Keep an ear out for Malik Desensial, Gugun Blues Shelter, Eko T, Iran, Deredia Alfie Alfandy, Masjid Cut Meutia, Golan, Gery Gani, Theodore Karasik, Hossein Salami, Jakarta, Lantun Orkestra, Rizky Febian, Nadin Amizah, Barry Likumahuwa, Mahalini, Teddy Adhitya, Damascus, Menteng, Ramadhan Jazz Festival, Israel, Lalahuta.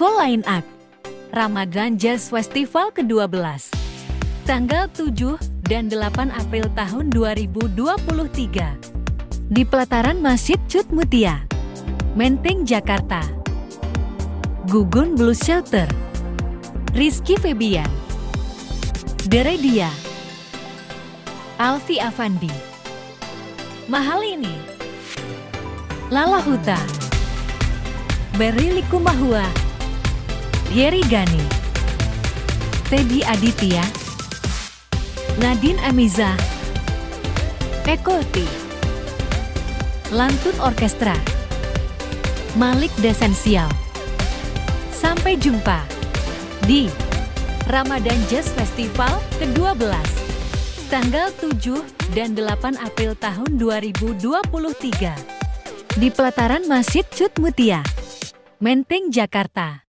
Full Line Act Ramadhan Jazz Festival ke-12 tanggal 7 dan 8 April tahun 2023 di pelataran Masjid Cut Meutia, Menteng, Jakarta. Gugun Blues Shelter, Rizky Febian, Deredia Alfie Alfandy, Mahalini, Lalahuta, Barry Likumahuwa, Gery Gani, Teddy Adhitya, Nadin Amizah, Eko T, Lantun Orkestra, Malik Desensial. Sampai jumpa di Ramadhan Jazz Festival ke-12 tanggal 7 dan 8 April tahun 2023 di pelataran Masjid Cut Meutia, Menteng, Jakarta.